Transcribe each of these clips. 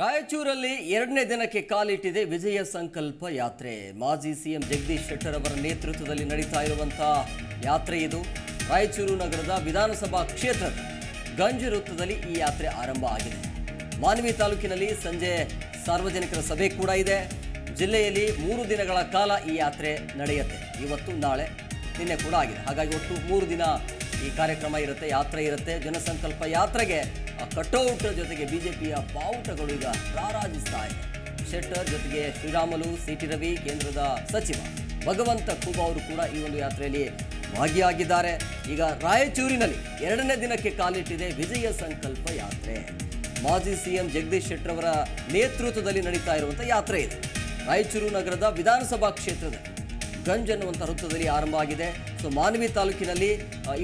ರಾಯಚೂರಲ್ಲಿ ಎರಡನೇ ದಿನಕ್ಕೆ ಕಾಲಿಟ್ಟಿದೆ ವಿಜಯ ಸಂಕಲ್ಪ ಯಾತ್ರೆ. ಮಾಜಿ ಸಿಎಂ ಜಗದೀಶ್ ಶೆಟ್ಟರ್ ಅವರ ನೇತೃತ್ವದಲ್ಲಿ ನಡೆಯುತ್ತಾ ಇರುವಂತ ಯಾತ್ರೆ ಇದು. ರಾಯಚೂರು ನಗರದ ವಿಧಾನಸಭಾ ಕ್ಷೇತ್ರದ ಗಂಜಿ ವೃತ್ತದಲ್ಲಿ ಈ ಯಾತ್ರೆ ಆರಂಭ ಆಗಿದೆ. ಮಾನ್ವಿ ತಾಲೂಕಿನಲ್ಲಿ ಸಂಜೆ ಸಾರ್ವಜನಿಕರ ಸಭೆ ಕೂಡ ಇದೆ. ಜಿಲ್ಲೆಯಲ್ಲಿ 3 ದಿನಗಳ ಕಾಲ ಈ ಯಾತ್ರೆ ನಡೆಯುತ್ತೆ. ಇವತ್ತು, ನಾಳೆ, ನಿನ್ನೆ ಕೂಡ ಆಗಿದೆ. ಹಾಗಾಗಿ ಒಟ್ಟು 3 ದಿನ ಈ ಕಾರ್ಯಕ್ರಮ ಇರುತ್ತೆ, ಯಾತ್ರೆ ಇರುತ್ತೆ. ಜನಸಂಕಲ್ಪ ಯಾತ್ರೆಗೆ ಕಟೌಟ್ ಜೊತೆಗೆ ಬಿಜೆಪಿಯ ಬಾವುಟಗಳು ಈಗ ರಾರಾಜಿಸ್ತಾ ಇದೆ. ಶೆಟ್ಟರ್ ಜೊತೆಗೆ ಶ್ರೀರಾಮಲು, ಸಿಟಿ ರವಿ, ಕೇಂದ್ರದ ಸಚಿವ ಭಗವಂತ खूब ಅವರು ಕೂಡ ಈ ಒಂದು ಯಾತ್ರೆಯಲ್ಲಿ ಭಾಗಿಯಾಗಿದ್ದಾರೆ. ಈಗ ರಾಯಚೂರಿನಲ್ಲಿ ಎರಡನೇ ದಿನಕ್ಕೆ ಕಾಲಿಟ್ಟಿದೆ ವಿಜಯ ಸಂಕಲ್ಪ ಯಾತ್ರೆ. ಮಾಜಿ ಸಿಎಂ ಜಗದೀಶ್ ಶೆಟ್ಟರ್ ಅವರ ನೇತೃತ್ವದಲ್ಲಿ ನಡೆಯುತ್ತಾ ಇರುವಂತಹ ಯಾತ್ರೆ ಇದು. ರಾಯಚೂರು ನಗರದ ವಿಧಾನಸಭಾ ಕ್ಷೇತ್ರದ ಗಂಜ್ ಅನ್ನುವಂಥ ವೃತ್ತದಲ್ಲಿ ಆರಂಭ ಆಗಿದೆ. ಸೊ ಮಾನ್ವಿ ತಾಲೂಕಿನಲ್ಲಿ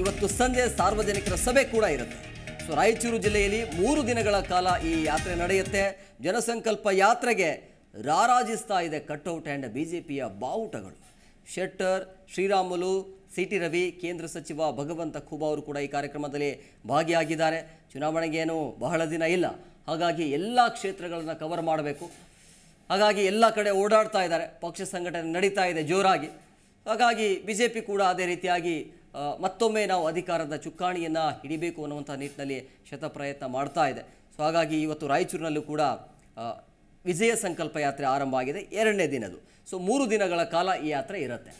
ಇವತ್ತು ಸಂಜೆ ಸಾರ್ವಜನಿಕರ ಸಭೆ ಕೂಡ ಇರುತ್ತೆ. ಸೊ ರಾಯಚೂರು ಜಿಲ್ಲೆಯಲ್ಲಿ 3 ದಿನಗಳ ಕಾಲ ಈ ಯಾತ್ರೆ ನಡೆಯುತ್ತೆ. ಜನಸಂಕಲ್ಪ ಯಾತ್ರೆಗೆ ರಾರಾಜಿಸ್ತಾ ಇದೆ ಕಟ್ಔಟ್ ಆ್ಯಂಡ್ ಬಿಜೆಪಿಯ ಬಾವುಟಗಳು. ಶೆಟ್ಟರ್, ಶ್ರೀರಾಮುಲು, ಸಿಟಿ ರವಿ, ಕೇಂದ್ರ ಸಚಿವ ಭಗವಂತ खूब ಅವರು ಕೂಡ ಈ ಕಾರ್ಯಕ್ರಮದಲ್ಲಿ ಭಾಗಿಯಾಗಿದ್ದಾರೆ. ಚುನಾವಣೆಗೇನು ಬಹಳ ದಿನ ಇಲ್ಲ, ಹಾಗಾಗಿ ಎಲ್ಲ ಕ್ಷೇತ್ರಗಳನ್ನು ಕವರ್ ಮಾಡಬೇಕು. ಹಾಗಾಗಿ ಎಲ್ಲ ಕಡೆ ಓಡಾಡ್ತಾ ಇದ್ದಾರೆ. ಪಕ್ಷ ಸಂಘಟನೆ ನಡೀತಾ ಇದೆ ಜೋರಾಗಿ. ಹಾಗಾಗಿ ಬಿಜೆಪಿ ಕೂಡ ಅದೇ ರೀತಿಯಾಗಿ ಮತ್ತೊಮ್ಮೆ ನಾವು ಅಧಿಕಾರದ ಚುಕ್ಕಾಣಿಯನ್ನು ಹಿಡಿಬೇಕು ಅನ್ನುವಂಥ ನಿಟ್ಟಿನಲ್ಲಿ ಶತಪ್ರಯತ್ನ ಮಾಡ್ತಾ ಇದೆ. ಸೊ ಹಾಗಾಗಿ ಇವತ್ತು ರಾಯಚೂರಿನಲ್ಲೂ ಕೂಡ ವಿಜಯ ಸಂಕಲ್ಪ ಯಾತ್ರೆ ಆರಂಭ ಆಗಿದೆ, ಎರಡನೇ ದಿನದ್ದು. ಸೊ 3 ದಿನಗಳ ಕಾಲ ಈ ಯಾತ್ರೆ ಇರುತ್ತೆ.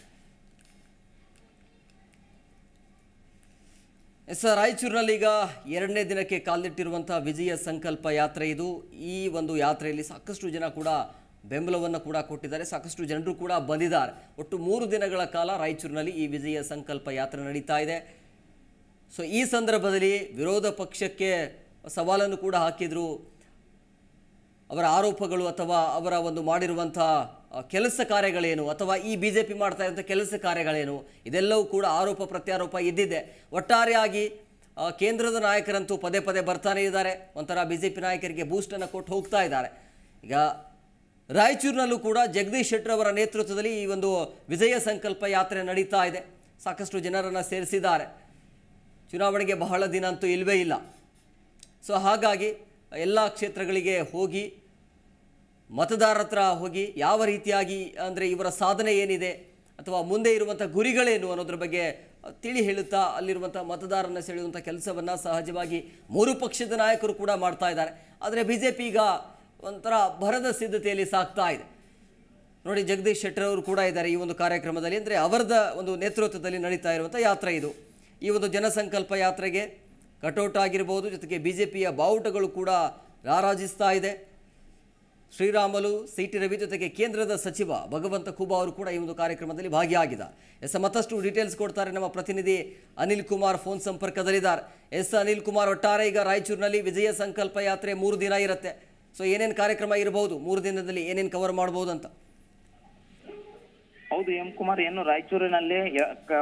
ಸರ್, ರಾಯಚೂರಿನಲ್ಲಿ ಈಗ ಎರಡನೇ ದಿನಕ್ಕೆ ಕಾಲಿಟ್ಟಿರುವಂಥ ವಿಜಯ ಸಂಕಲ್ಪ ಯಾತ್ರೆ ಇದು. ಈ ಒಂದು ಯಾತ್ರೆಯಲ್ಲಿ ಸಾಕಷ್ಟು ಜನ ಕೂಡ ಬೆಂಬಲವನ್ನು ಕೂಡ ಕೊಟ್ಟಿದ್ದಾರೆ, ಸಾಕಷ್ಟು ಜನರು ಕೂಡ ಬಂದಿದ್ದಾರೆ. ಒಟ್ಟು 3 ದಿನಗಳ ಕಾಲ ರಾಯಚೂರಿನಲ್ಲಿ ಈ ವಿಜಯ ಸಂಕಲ್ಪ ಯಾತ್ರೆ ನಡೀತಾ ಇದೆ. ಸೊ ಈ ಸಂದರ್ಭದಲ್ಲಿ ವಿರೋಧ ಪಕ್ಷಕ್ಕೆ ಸವಾಲನ್ನು ಕೂಡ ಹಾಕಿದ್ರು. ಅವರ ಆರೋಪಗಳು ಅಥವಾ ಅವರ ಒಂದು ಮಾಡಿರುವಂಥ ಕೆಲಸ ಕಾರ್ಯಗಳೇನು ಅಥವಾ ಈ ಬಿಜೆಪಿ ಮಾಡ್ತಾ ಇರುವಂಥ ಕೆಲಸ ಕಾರ್ಯಗಳೇನು, ಇದೆಲ್ಲವೂ ಕೂಡ ಆರೋಪ ಪ್ರತ್ಯಾರೋಪ ಇದ್ದಿದೆ. ಒಟ್ಟಾರೆಯಾಗಿ ಕೇಂದ್ರದ ನಾಯಕರಂತೂ ಪದೇ ಪದೇ ಬರ್ತಾನೆ ಇದ್ದಾರೆ, ಒಂಥರ ಬಿಜೆಪಿ ನಾಯಕರಿಗೆ ಬೂಸ್ಟನ್ನು ಕೊಟ್ಟು ಹೋಗ್ತಾ ಇದ್ದಾರೆ. ಈಗ ರಾಯಚೂರಿನಲ್ಲೂ ಕೂಡ ಜಗದೀಶ್ ಶೆಟ್ಟರ್ ಅವರ ನೇತೃತ್ವದಲ್ಲಿ ಈ ಒಂದು ವಿಜಯ ಸಂಕಲ್ಪ ಯಾತ್ರೆ ನಡೀತಾ ಇದೆ. ಸಾಕಷ್ಟು ಜನರನ್ನು ಸೇರಿಸಿದ್ದಾರೆ. ಚುನಾವಣೆಗೆ ಬಹಳ ದಿನ ಅಂತೂ ಇಲ್ಲವೇ ಇಲ್ಲ. ಸೊ ಹಾಗಾಗಿ ಎಲ್ಲ ಕ್ಷೇತ್ರಗಳಿಗೆ ಹೋಗಿ ಮತದಾರರ ಹತ್ರ ಹೋಗಿ ಯಾವ ರೀತಿಯಾಗಿ ಅಂದರೆ ಇವರ ಸಾಧನೆ ಏನಿದೆ ಅಥವಾ ಮುಂದೆ ಇರುವಂಥ ಗುರಿಗಳೇನು ಅನ್ನೋದ್ರ ಬಗ್ಗೆ ತಿಳಿ ಹೇಳುತ್ತಾ ಅಲ್ಲಿರುವಂಥ ಮತದಾರರನ್ನು ಸೆಳೆಯುವಂಥ ಕೆಲಸವನ್ನು ಸಹಜವಾಗಿ 3 ಪಕ್ಷದ ನಾಯಕರು ಕೂಡ ಮಾಡ್ತಾ ಇದ್ದಾರೆ. ಆದರೆ ಬಿಜೆಪಿ ಈಗ ಒಂಥರ ಭರದ ಸಿದ್ಧತೆಯಲ್ಲಿ ಸಾಗ್ತಾ ಇದೆ. ನೋಡಿ, ಜಗದೀಶ್ ಶೆಟ್ಟರ್ ಅವರು ಕೂಡ ಇದ್ದಾರೆ ಈ ಒಂದು ಕಾರ್ಯಕ್ರಮದಲ್ಲಿ. ಅಂದರೆ ಅವರದ ಒಂದು ನೇತೃತ್ವದಲ್ಲಿ ನಡೀತಾ ಇರುವಂಥ ಯಾತ್ರೆ ಇದು. ಈ ಒಂದು ಜನಸಂಕಲ್ಪ ಯಾತ್ರೆಗೆ ಕಟೌಟ್ ಆಗಿರ್ಬೋದು, ಜೊತೆಗೆ ಬಿಜೆಪಿಯ ಬಾವುಟಗಳು ಕೂಡ ರಾರಾಜಿಸ್ತಾ ಇದೆ. ಶ್ರೀರಾಮಲು, ಸಿಟಿ ರವಿ, ಜೊತೆಗೆ ಕೇಂದ್ರದ ಸಚಿವ ಭಗವಂತ खूब ಅವರು ಕೂಡ ಈ ಒಂದು ಕಾರ್ಯಕ್ರಮದಲ್ಲಿ ಭಾಗಿಯಾಗಿದ್ದಾರೆ. ಎಸ್, ಮತ್ತಷ್ಟು ಡೀಟೇಲ್ಸ್ ಕೊಡ್ತಾರೆ ನಮ್ಮ ಪ್ರತಿನಿಧಿ ಅನಿಲ್ ಕುಮಾರ್, ಫೋನ್ ಸಂಪರ್ಕದಲ್ಲಿದ್ದಾರೆ. ಎಸ್ ಅನಿಲ್ ಕುಮಾರ್, ಒಟ್ಟಾರೆ ಈಗ ರಾಯಚೂರಿನಲ್ಲಿ ವಿಜಯ ಸಂಕಲ್ಪ ಯಾತ್ರೆ 3 ದಿನ ಇರುತ್ತೆ. ಸೊ ಏನೇನು ಕಾರ್ಯಕ್ರಮ ಇರಬಹುದು, 3 ದಿನದಲ್ಲಿ ಏನೇನು ಕವರ್ ಮಾಡಬಹುದು ಅಂತ? ಹೌದು ಎಂ ಕುಮಾರ್, ಏನು ರಾಯಚೂರಿನಲ್ಲಿ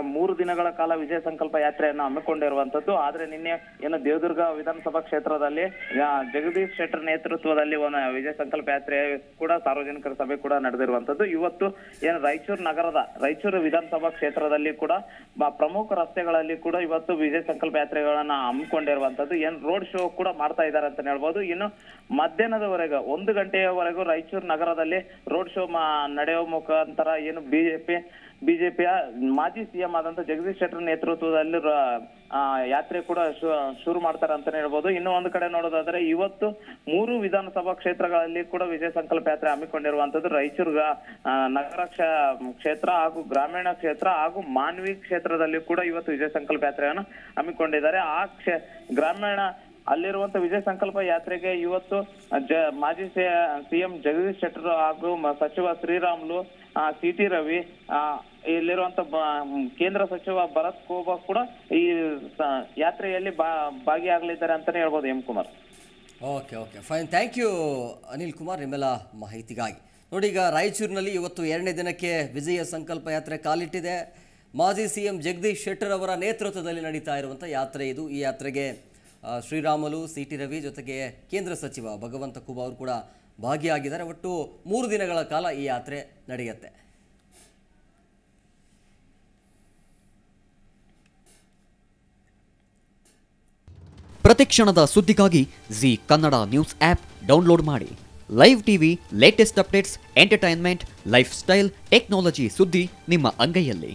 3 ದಿನಗಳ ಕಾಲ ವಿಜಯ ಸಂಕಲ್ಪ ಯಾತ್ರೆಯನ್ನು ಹಮ್ಮಿಕೊಂಡಿರುವಂತದ್ದು. ಆದ್ರೆ ನಿನ್ನೆ ಏನು ದೇವದುರ್ಗ ವಿಧಾನಸಭಾ ಕ್ಷೇತ್ರದಲ್ಲಿ ಜಗದೀಶ್ ಶೆಟ್ಟರ್ ನೇತೃತ್ವದಲ್ಲಿ ಒಂದು ವಿಜಯ ಸಂಕಲ್ಪ ಯಾತ್ರೆ ಕೂಡ ಸಾರ್ವಜನಿಕರ ಸಭೆ ಕೂಡ ನಡೆದಿರುವಂತದ್ದು. ಇವತ್ತು ಏನು ರಾಯಚೂರು ವಿಧಾನಸಭಾ ಕ್ಷೇತ್ರದಲ್ಲಿ ಕೂಡ ಪ್ರಮುಖ ರಸ್ತೆಗಳಲ್ಲಿ ಕೂಡ ಇವತ್ತು ವಿಜಯ ಸಂಕಲ್ಪ ಯಾತ್ರೆಗಳನ್ನ ಹಮ್ಮಿಕೊಂಡಿರುವಂತದ್ದು. ಏನು ರೋಡ್ ಶೋ ಕೂಡ ಮಾಡ್ತಾ ಇದ್ದಾರೆ ಅಂತ ಹೇಳ್ಬೋದು. ಇನ್ನು ಮಧ್ಯಾಹ್ನದವರೆಗೂ 1 ಗಂಟೆಯವರೆಗೂ ರಾಯಚೂರು ನಗರದಲ್ಲಿ ರೋಡ್ ಶೋ ನಡೆಯುವ ಮುಖಾಂತರ ಏನು ಬಿಜೆಪಿಯ ಮಾಜಿ ಸಿಎಂ ಆದಂತ ಜಗದೀಶ್ ಶೆಟ್ಟರ್ ನೇತೃತ್ವದಲ್ಲಿ ಯಾತ್ರೆ ಕೂಡ ಶುರು ಮಾಡ್ತಾರೆ ಅಂತಾನೆ ಹೇಳ್ಬೋದು. ಇನ್ನೂ ಒಂದು ಕಡೆ ನೋಡೋದಾದ್ರೆ ಇವತ್ತು 3 ವಿಧಾನಸಭಾ ಕ್ಷೇತ್ರಗಳಲ್ಲಿ ಕೂಡ ವಿಜಯ ಸಂಕಲ್ಪ ಯಾತ್ರೆ ಹಮ್ಮಿಕೊಂಡಿರುವಂತದ್ದು. ರಾಯಚೂರು ನಗರ ಕ್ಷೇತ್ರ ಹಾಗೂ ಗ್ರಾಮೀಣ ಕ್ಷೇತ್ರ ಹಾಗೂ ಮಾನ್ವಿ ಕ್ಷೇತ್ರದಲ್ಲಿ ಕೂಡ ಇವತ್ತು ವಿಜಯ ಸಂಕಲ್ಪ ಯಾತ್ರೆಯನ್ನು ಹಮ್ಮಿಕೊಂಡಿದ್ದಾರೆ. ಅಲ್ಲಿರುವಂತ ವಿಜಯ ಸಂಕಲ್ಪ ಯಾತ್ರೆಗೆ ಇವತ್ತು ಮಾಜಿ ಸಿಎಂ ಜಗದೀಶ್ ಶೆಟ್ಟರ್ ಹಾಗೂ ಸಚಿವ ಶ್ರೀರಾಮುಲು, ಸಿಟಿ ರವಿ, ಇಲ್ಲಿರುವಂತ ಕೇಂದ್ರ ಸಚಿವ ಭಗವಂತ खूब ಕೂಡ ಈ ಯಾತ್ರೆಯಲ್ಲಿ ಭಾಗಿಯಾಗಲಿದ್ದಾರೆ ಅಂತಾನೆ ಹೇಳ್ಬೋದು M Kumar. Okay okay fine, thank you Anil Kumar ನಿಮ್ಮೆಲ್ಲ ಮಾಹಿತಿಗಾಗಿ. ನೋಡಿ, ಈಗ ರಾಯಚೂರಿನಲ್ಲಿ ಇವತ್ತು ಎರಡನೇ ದಿನಕ್ಕೆ ವಿಜಯ ಸಂಕಲ್ಪ ಯಾತ್ರೆ ಕಾಲಿಟ್ಟಿದೆ. ಮಾಜಿ ಸಿಎಂ ಜಗದೀಶ್ ಶೆಟ್ಟರ್ ಅವರ ನೇತೃತ್ವದಲ್ಲಿ ನಡೀತಾ ಇರುವಂಥ ಯಾತ್ರೆ ಇದು. ಈ ಯಾತ್ರೆಗೆ ಶ್ರೀರಾಮುಲು, ಸಿಟಿ ರವಿ, ಜೊತೆಗೆ ಕೇಂದ್ರ ಸಚಿವ ಭಗವಂತ खूब ಅವರು ಕೂಡ ಭಾಗಿಯಾಗಿದ್ದಾರೆ. ಒಟ್ಟು 3 ದಿನಗಳ ಕಾಲ ಈ ಯಾತ್ರೆ ನಡೆಯುತ್ತೆ. ಪ್ರತಿಕ್ಷಣದ ಸುದ್ದಿಗಾಗಿ Zee Kannada news app download ಮಾಡಿ live TV latest updates entertainment lifestyle technology ಸುದ್ದಿ ನಿಮ್ಮ ಅಂಗೈಯಲ್ಲಿ।